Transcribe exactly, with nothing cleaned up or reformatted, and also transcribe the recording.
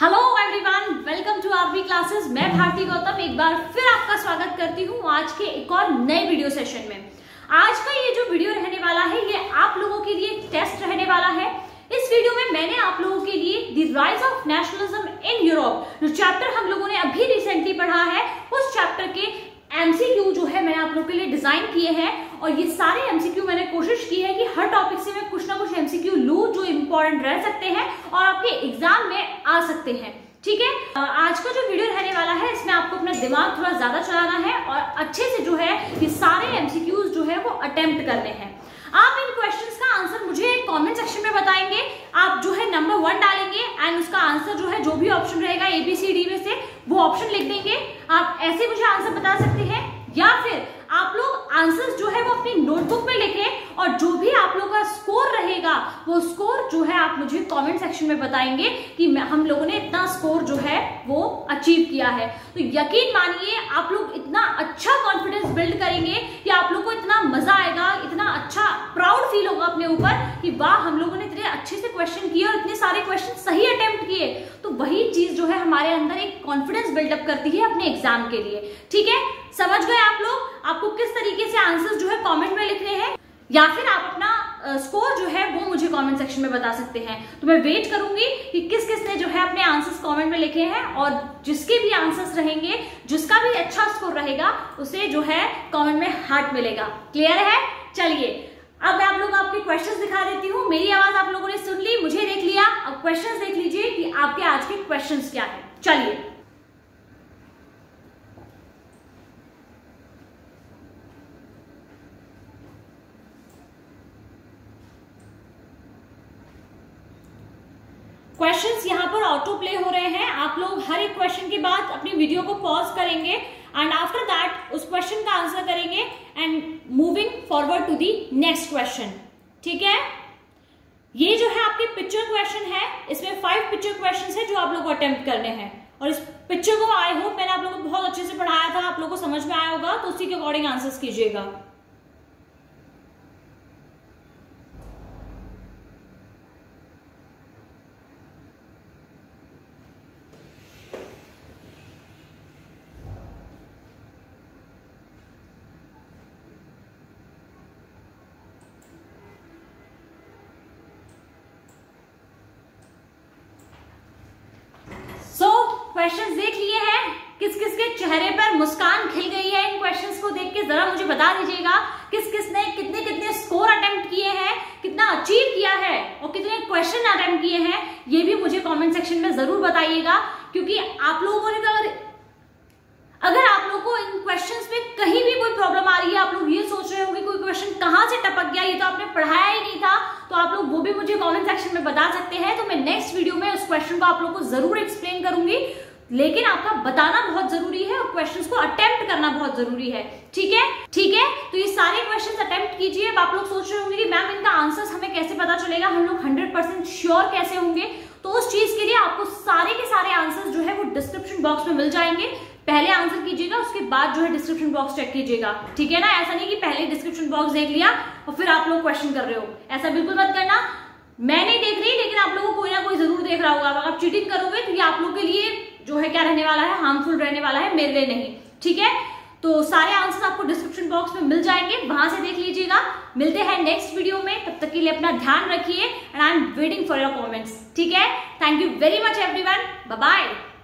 Hello everyone, welcome to R B classes. मैं भारती गौतम एक बार फिर आपका स्वागत करती हूँ आज के एक और नए वीडियो सेशन में। आज का ये जो वीडियो रहने वाला है ये आप लोगों के लिए टेस्ट रहने वाला है। इस वीडियो में मैंने आप लोगों के लिए the rise of nationalism in Europe जो चैप्टर हम लोगों ने अभी रिसेंटली पढ़ा है उस चैप्टर के एमसीक्यू जो है मैंने आप लोगों के लिए डिजाइन किए हैं। और ये सारे एमसीक्यू मैंने कोशिश की है कि हर टॉपिक से मैं कुछ ना कुछ एमसीक्यू लूं जो इंपॉर्टेंट रह सकते हैं और आपके एग्जाम में आ सकते हैं। ठीक है, आज का जो वीडियो रहने वाला है इसमें आपको अपना दिमाग थोड़ा ज्यादा चलाना है और अच्छे से जो है ये सारे एमसीक्यूज जो है वो अटेम्प्ट करने हैं। आप इन क्वेश्चंस का आंसर मुझे कमेंट सेक्शन में बताएंगे। आप जो है नंबर वन डालेंगे एंड उसका आंसर जो है जो भी ऑप्शन रहेगा ए बी सी डी में से वो ऑप्शन लिख देंगे। आप ऐसे मुझे आंसर बता सकते हैं या फिर आप लोग आंसर्स जो है वो अपनी नोटबुक में लिखें और जो भी आप लोग का स्कोर रहेगा वो स्कोर जो है आप मुझे कमेंट सेक्शन में बताएंगे कि हम लोगों ने इतना स्कोर जो है वो अचीव किया है। तो यकीन मानिए आप लोग इतना अच्छा कॉन्फिडेंस बिल्ड करेंगे कि आप लोग को इतना मजा आएगा, इतना अच्छा प्राउड फील होगा अपने ऊपर कि वाह हम लोगों ने इतने अच्छे से क्वेश्चन किए और इतने सारे क्वेश्चन सही अटेम्प्ट किए। तो वही चीज जो है हमारे अंदर एक कॉन्फिडेंस बिल्डअप करती है अपने एग्जाम के लिए। ठीक है, समझ गए आप लोग आपको किस तरीके से आंसर्स जो है कमेंट में लिखने हैं या फिर आप अपना स्कोर जो है वो मुझे कमेंट सेक्शन में बता सकते हैं। तो मैं वेट करूंगी कि किस किस ने जो है अपने आंसर्स कमेंट में लिखे हैं और जिसके भी आंसर्स रहेंगे जिसका भी अच्छा स्कोर रहेगा उसे जो है कमेंट में हार्ट मिलेगा। क्लियर है? चलिए अब मैं आप लोग आपके क्वेश्चंस दिखा देती हूँ। मेरी आवाज आप लोगों ने सुन ली, मुझे देख लिया, अब क्वेश्चंस देख लीजिए कि आपके आज के क्वेश्चंस क्या है। चलिए क्वेश्चंस यहाँ पर ऑटो प्ले हो रहे हैं। आप लोग हर एक क्वेश्चन के बाद अपनी वीडियो को पॉज करेंगे एंड आफ्टर दैट उस क्वेश्चन का आंसर करेंगे and moving forward to the next question. ठीक है, ये जो है आपके पिक्चर क्वेश्चन है। इसमें फाइव पिक्चर क्वेश्चंस है जो आप लोग को अटेम्प्ट करने हैं और इस पिक्चर को आई होप मैंने आप लोगों को बहुत अच्छे से पढ़ाया था, आप लोग को समझ में आया होगा, तो उसी के अकॉर्डिंग आंसर कीजिएगा। क्वेश्चंस देख लिए हैं, किस किस के चेहरे पर मुस्कान खिल गई है इन क्वेश्चंस को देख के? जरा मुझे बता दीजिएगा किस किस ने कितने कितने स्कोर अटेम्प्ट किए हैं, कितना अचीव किया है और कितने क्वेश्चन अटेम्प्ट किए हैं। ये भी मुझे कमेंट सेक्शन में जरूर बताइएगा क्योंकि आप लोगों ने अगर अगर आप लोगों को इन क्वेश्चंस में कहीं भी कोई प्रॉब्लम आ रही है, आप लोग ये सोच रहे होंगे कोई क्वेश्चन कहाँ से टपक गया, ये तो आपने पढ़ाया ही नहीं था, तो आप लोग वो भी मुझे कमेंट सेक्शन में बता सकते हैं। तो मैं नेक्स्ट वीडियो में उस क्वेश्चन को आप लोगों को जरूर एक्सप्लेन करूंगी, लेकिन आपका बताना बहुत जरूरी है और क्वेश्चंस को अटेम्प्ट करना बहुत जरूरी है। ठीक है, ठीक है, तो ये सारे क्वेश्चंस अटेम्प्ट कीजिए। अब आप लोग सोच रहे होंगे कि मैम इनका आंसर्स हमें कैसे पता चलेगा, हम लोग हंड्रेड परसेंट श्योर कैसे होंगे? तो उस चीज के लिए आपको सारे के सारे आंसर्स जो है वो डिस्क्रिप्शन बॉक्स में मिल जाएंगे। पहले आंसर कीजिएगा, उसके बाद जो है डिस्क्रिप्शन बॉक्स चेक कीजिएगा। ठीक है ना, ऐसा नहीं कि पहले डिस्क्रिप्शन बॉक्स देख लिया और फिर आप लोग क्वेश्चन कर रहे हो, ऐसा बिल्कुल मत करना। मैं नहीं देख रही लेकिन आप लोगों को कोई ना कोई जरूर देख रहा होगा। अगर आप चीटिंग करोगे तो ये आप लोग के लिए जो है क्या रहने वाला है, हार्मफुल रहने वाला है, मेरे लिए नहीं। ठीक है, तो सारे आंसर आपको डिस्क्रिप्शन बॉक्स में मिल जाएंगे, वहां से देख लीजिएगा। मिलते हैं नेक्स्ट वीडियो में, तब तक के लिए अपना ध्यान रखिए and I am waiting for your comments. ठीक है, thank you very much everyone, bye bye.